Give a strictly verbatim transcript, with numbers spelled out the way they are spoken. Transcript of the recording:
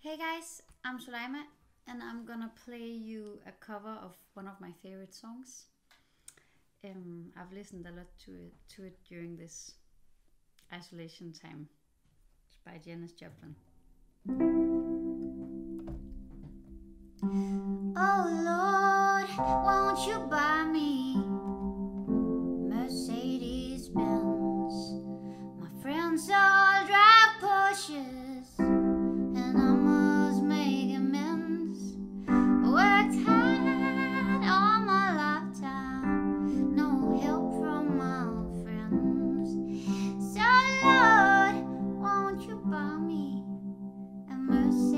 Hey guys, I'm Soleima and I'm gonna play you a cover of one of my favorite songs. Um, I've listened a lot to it, to it during this isolation time. It's by Janis Joplin. Oh Lord, won't you buy me Mercedes Benz? My friends all drive Porsches. Mercy.